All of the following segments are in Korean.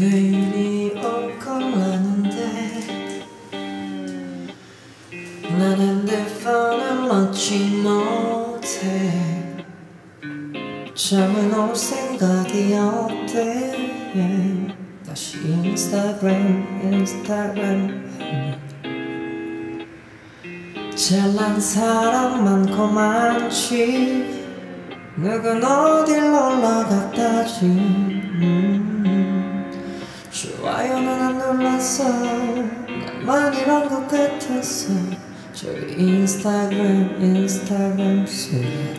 내일이 올 거라는데 나는 내 맘을 막지 못해. 잠은 올 생각이 어때? 다시 인스타그램 잘난 사람 많고 많지. 누군 어딜 올라갔다지. 좋아요는 안 눌렀어. 나만 이런 것 같았어. 저기 인스타그램 속에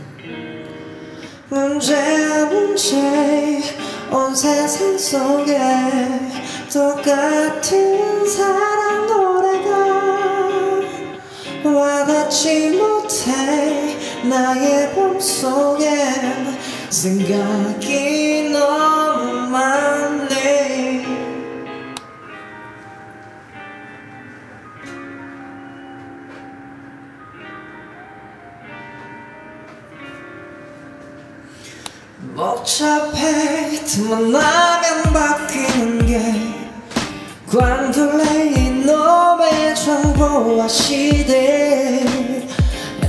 문제 온 세상 속에 똑같은 사람 노래가 와닿지 못해. 나의 봄속엔 생각이 너무 많네. 복잡해. 틈만 나면 바뀌는 게 관둘레인 너의 정보와 시대.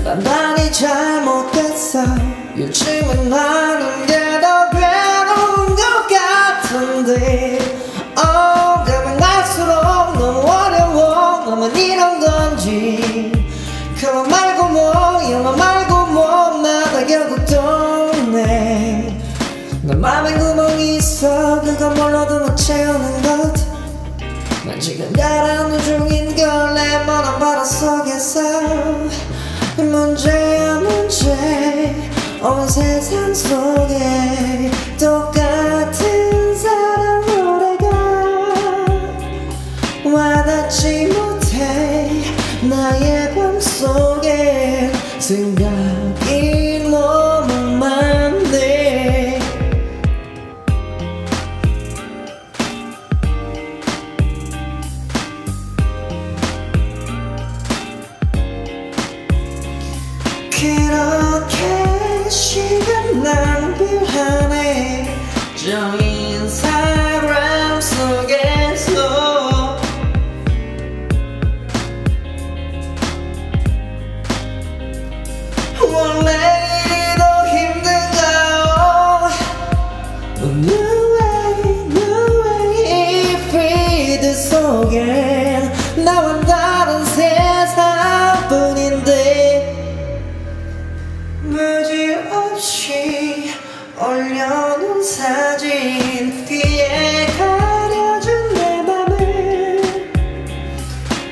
단단히 잘못됐어. 요즘은 아는 게 더 괴로운 것 같은데 가면 갈수록 너무 어려워. 너만 이런 건지. 그런 말고 뭐 이런 거 말고 뭐 나다 결국 동네. 내 맘엔 구멍이 있어. 그건 몰라도 못 채우는 것. 난 지금 가라앉는 중인 걸. 내 먼 바다 속에서 문제야 온 세상 속에 똑같은 사랑 노래가 와닿지 못해. 나의 방 속에 생각이 너무 많네. 그렇게 시간 낭비하네. 저 인스타그램 속에서 원래 일이 더 힘든가요? New way 이 피드 속에 나와 다른 세상뿐인데 무지없이 올려놓은 사진 뒤에 가려준 내 맘을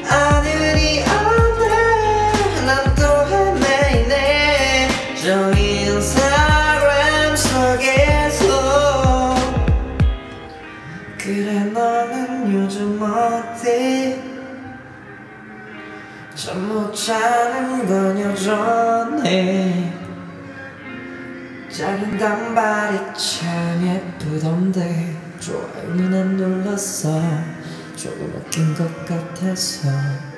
아들이 없네. 난 또 헤매이네. 저 인스타그램 속에서 그래 너는 요즘 어때? 잠 못 자는 건 여전해. 작은 단발이 참 예쁘던데 좋아요는 안 눌렀어. 조금 웃긴 것 같아서.